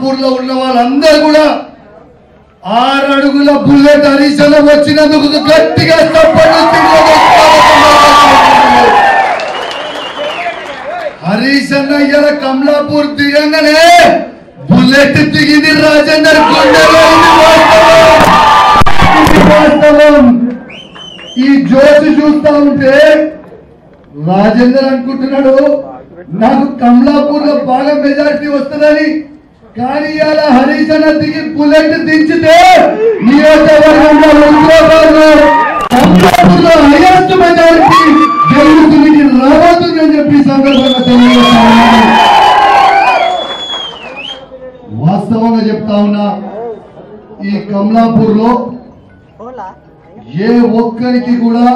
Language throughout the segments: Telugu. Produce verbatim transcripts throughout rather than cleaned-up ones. కమలాపూర్ లో ఉన్న వాళ్ళందరూ కూడా ఆరు అడుగుల బుల్లెట్ హరీష్ రావు వచ్చినందుకు గట్టిగా చప్పట్లు కొట్టాలి. హరీష్ అన్న ఇయల కమలాపూర్ దిగంగనే బుల్లెట్ దిగింది రాజేందర్ కొండలో. ఇది వాస్తవం. ఈ జోష్ చూస్తా ఉంటే రాజేందర్ అనుకుంటున్నాడు నాకు కమలాపూర్ లో బాగా మెజారిటీ వస్తుందని. కానీ ఇలా హరీష్ అన్న దిగి బుల్లెట్ దించితే నియోజకవర్గంలో కమలాపూర్ లో హైయెస్ట్ మెజారిటీ గెలుపుకి రాబోతుందని చెప్పి సందర్భంగా తెలియజేస్తున్నాను. వాస్తవంగా చెప్తా ఉన్నా ఈ కమలాపూర్ లో ఏ ఒక్కరికి కూడా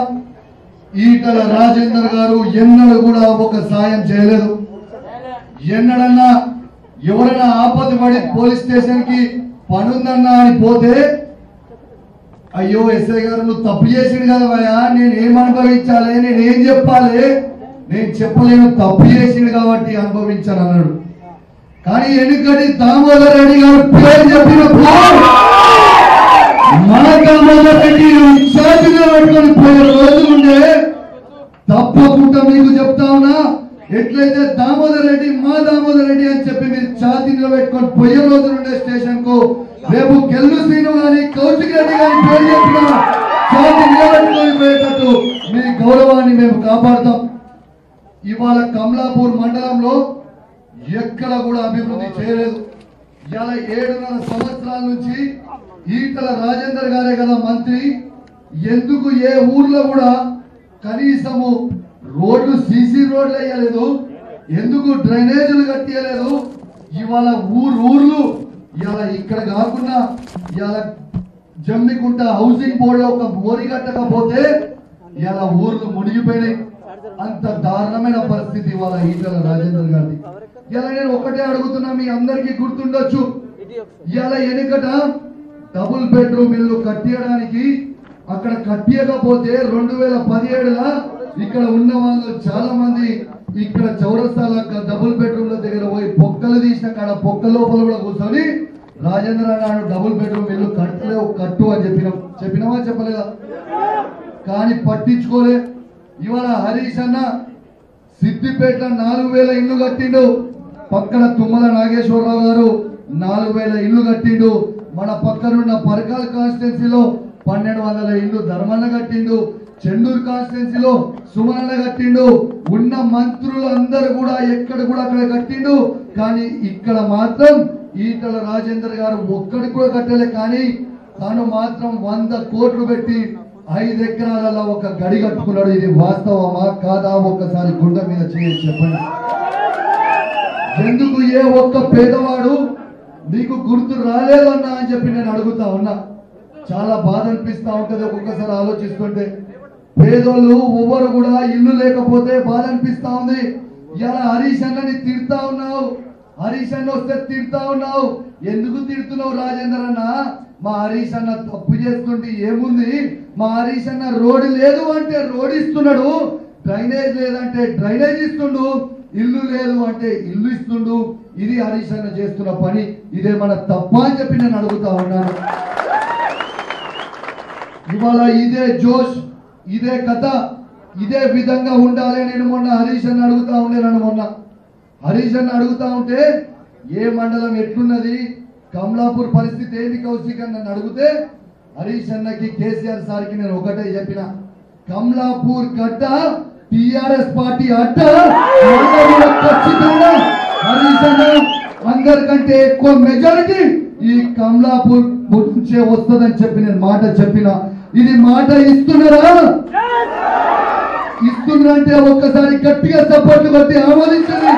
ఈటల రాజేందర్ గారు ఎన్నడూ కూడా ఒక సాయం చేయలేదు. ఎన్నడన్నా ఎవరైనా ఆపద పడి పోలీస్ స్టేషన్ కి పనుందన్నా అని పోతే అయ్యో ఎస్ఐ గారు నువ్వు తప్పు చేసిండు కదా భయా, నేను ఏం అనుభవించాలి, నేనేం చెప్పాలి, నేను చెప్పలేను తప్పు చేసిండు కాబట్టి అనుభవించాను అన్నాడు. కానీ ఎందుకంటే దామోదర్ రెడ్డి గారు పేరు చెప్పినప్పుడు మన దామోదర్ రెడ్డి ఇన్ఛార్జిగా పెట్టుకొని పోయే రోజు ఉండే. తప్పకుండా మీకు చెప్తా ఉన్నా ఎట్లయితే దామోదర్ రెడ్డి మా దామోదర్ రెడ్డి అని చెప్పి మీరు ఛాతీలో పెట్టుకొని పోయే రోజు ఉండే స్టేషన్ కు రేపు గెల్లు శ్రీను గాని కౌశిక్ రెడ్డి గారి పేరు చెప్పినా ఛాతీ నిలబెట్టుకొని పోయేటట్టు మీ గౌరవాన్ని మేము కాపాడుతాం. ఇవాళ కమలాపూర్ మండలంలో ఎక్కడ కూడా అభివృద్ధి చేయలేదు. ఇవాళ ఏడున్నర సంవత్సరాల నుంచి ఈటల రాజేందర్ గారే కదా మంత్రి. ఎందుకు ఏ ఊర్లో కూడా కనీసము రోడ్లు సీసీ రోడ్లు వేయలేదు, ఎందుకు డ్రైనేజీలు కట్టియలేదు. ఇవాళ ఊరు ఊర్లు ఇవాళ ఇక్కడ కాకుండా ఇవాళ జమ్మికుంట హౌసింగ్ బోర్డు ఒక మోరి కట్టకపోతే ఇవాళ ఊర్లు మునిగిపోయినాయి. అంత దారుణమైన పరిస్థితి ఇవాళ ఈటల రాజేందర్ గారిది. ఇలా నేను ఒకటే అడుగుతున్నా, మీ అందరికీ గుర్తుండొచ్చు ఇలా ఎనుకట డబుల్ బెడ్రూమ్ ఇల్లు కట్టియడానికి అక్కడ కట్టియకపోతే రెండు వేల పదిహేడులా ఇక్కడ ఉన్న వాళ్ళు చాలా మంది ఇక్కడ చౌరస్తాల డబుల్ బెడ్రూమ్ల దగ్గర పోయి పొక్కలు తీసిన కాడ పొక్క లోపల కూడా కూర్చొని రాజేంద్ర నాయుడు డబుల్ బెడ్రూమ్ ఇల్లు కట్టలేవు కట్టు అని చెప్పినాం. చెప్పినామా చెప్పలేదా? కానీ పట్టించుకోలే. ఇవాళ హరీష్ అన్న సిద్దిపేట నాలుగు వేల ఇల్లు కట్టిండు, పక్కన తుమ్మల నాగేశ్వరరావు గారు నాలుగు వేల ఇల్లు కట్టిండు, మన పక్కనున్న పరకాల కాన్స్టిట్యున్సీలో పన్నెండు వందల ఇల్లు ధర్మన్న కట్టిండు, చెండూరు కాన్స్టిట్యున్సీలో సుమనన్న కట్టిండు. ఉన్న మంత్రులు అందరు కూడా ఎక్కడ కూడా అక్కడ కట్టిండు. కానీ ఇక్కడ మాత్రం ఈటల రాజేందర్ గారు ఒక్కడి కూడా కట్టలే. కానీ తాను మాత్రం వంద కోట్లు పెట్టి ఐదు ఎకరాలలో ఒక గడి కట్టుకున్నాడు. ఇది వాస్తవమా కాదా? ఒక్కసారి గుండె మీద చేసి చెప్పండి. ఎందుకు ఏ ఒక్క పేదవాడు నీకు గుర్తు రాలేదన్నా అని చెప్పి నేను అడుగుతా ఉన్నా. చాలా బాధ అనిపిస్తా ఉంటది ఒక్కొక్కసారి ఆలోచిస్తుంటే. పేదోళ్ళు ఎవరు కూడా ఇల్లు లేకపోతే బాధ అనిపిస్తా ఉంది. ఇలా హరీష్ అన్నని తిడతా ఉన్నావు, హరీష్ అన్న వస్తే తిడతా ఉన్నావు, ఎందుకు తిడుతున్నావు రాజేందర్ అన్న? మా హరీష్ అన్న తప్పు చేస్తుంటే ఏముంది, మా హరీష్ అన్న రోడ్ లేదు అంటే రోడ్ ఇస్తున్నాడు, డ్రైనేజ్ లేదంటే డ్రైనేజ్ ఇస్తుండు, ఇల్లు లేదు అంటే ఇల్లు ఇస్తుండు. ఇది హరీష్ అన్న చేస్తున్న పని. ఇదే మన తప్ప అని చెప్పి నేను అడుగుతా ఉన్నాను. ఇవాళ ఇదే జోష్, ఇదే కథ, ఇదే విధంగా ఉండాలి. నేను మొన్న హరీష్ అన్న అడుగుతా ఉండే, నన్ను మొన్న హరీష్ అన్న అడుగుతా ఉంటే ఏ మండలం ఎట్లున్నది, కమలాపూర్ పరిస్థితి ఏది కౌశిక్ అని నన్ను అడిగితే హరీష్ అన్నకి కేసీఆర్ సార్కి నేను ఒకటే చెప్పిన, కమలాపూర్ కట్ట టిఆర్ఎస్ పార్టీ అట్ట ఖచ్చితంగా హరీష్ అన్న అందరికంటే ఎక్కువ మెజారిటీ ఈ కమలాపూర్ నుంచే వస్తుందని చెప్పి నేను మాట చెప్పిన. ఇది మాట ఇస్తున్నారా? ఇస్తున్నారంటే ఒక్కసారి గట్టిగా సపోర్ట్ కొట్టి ఆమోదించండి.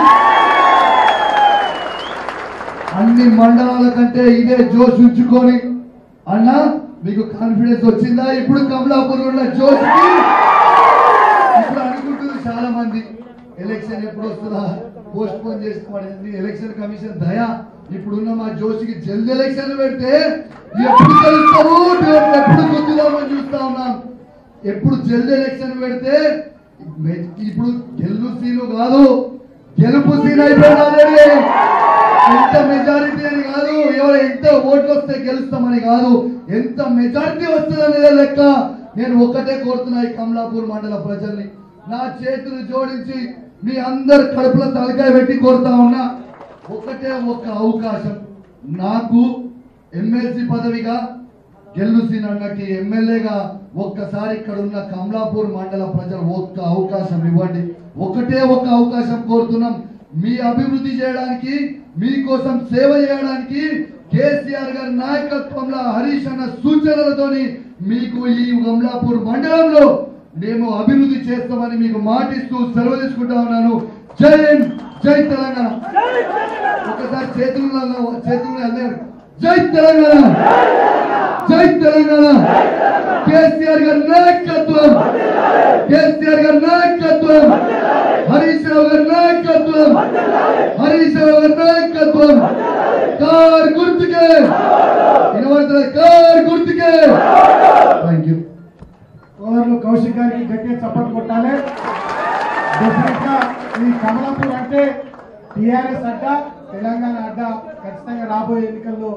అన్ని మండలాల కంటే ఇదే జోష్ ఉంచుకొని అన్న మీకు కాన్ఫిడెన్స్ వచ్చిందా? ఇప్పుడు కమలాపూర్ ఉన్న జోష్ ఇప్పుడు అనుకుంటుంది చాలా మంది, ఎలక్షన్ ఎప్పుడు వస్తుందా పోస్ట్ పోన్ చేసుకోవాలి ఎలక్షన్ కమిషన్ దయా, ఇప్పుడున్న మా జోష్కి జల్ది ఎలక్షన్లు పెడితే ఎప్పుడు తెలుస్తాము, ఎప్పుడు గుర్తుదామని చూస్తా ఉన్నాం. ఎప్పుడు జల్ది ఎలక్షన్ పెడితే ఇప్పుడు గెలుపు సీను కాదు గెలుపు సీన్ అయిపోయినా ఎంత మెజారిటీ అని కాదు, ఎవరు ఎంత ఓట్లు వస్తే గెలుస్తామని కాదు, ఎంత మెజారిటీ వస్తుందనే లెక్క. నేను ఒకటే కోరుతున్నా ఈ కమలాపూర్ మండల ప్రజల్ని, నా చేతులు జోడించి మీ అందరు కడుపులో తలకాయ పెట్టి కోరుతా ఉన్నా, ఒకటే ఒక్క అవకాశం నాకు ఎమ్మెల్సీ పదవిగా, గెలుసిన అన్నకి ఎమ్మెల్యేగా ఒక్కసారి ఇక్కడ ఉన్న కమలాపూర్ మండల ప్రజలు ఒక్క అవకాశం ఇవ్వండి. ఒకటే ఒక్క అవకాశం కోరుతున్నాం, మీ అభివృద్ధి చేయడానికి, మీకోసం సేవ చేయడానికి, కేసీఆర్ గారి నాయకత్వంలో హరీష్ అన్న సూచనలతోని మీకు ఈ కమలాపూర్ మండలంలో మేము అభివృద్ధి చేస్తామని మీకు మాటిస్తూ సెలవు తీసుకుంటా ఉన్నాను. జై హింద్, జై తెలంగాణ. ఒకసారి చేతులలో చేతులు అందరు జై తెలంగాణ, జై తెలంగాణ. కేసీఆర్ గారి నాయకత్వం, కేసీఆర్ గారి నాయకత్వం, హరీష్ రావు గారి నాయకత్వం, హరీష్ రావు గారి నాయకత్వం. కార్ గుర్తుకే వినబడుతుంది, కార్ గుర్తుకే. Thank you. కోవూరు కౌశిక్ గారికి గట్టిగా చప్పట్లు కొట్టాలి. డెఫినెట్గా ఈ కమలాపూర్ అంటే టీఆర్ఎస్ అడ్డా, తెలంగాణ అడ్డా. ఖచ్చితంగా రాబోయే ఎన్నికల్లో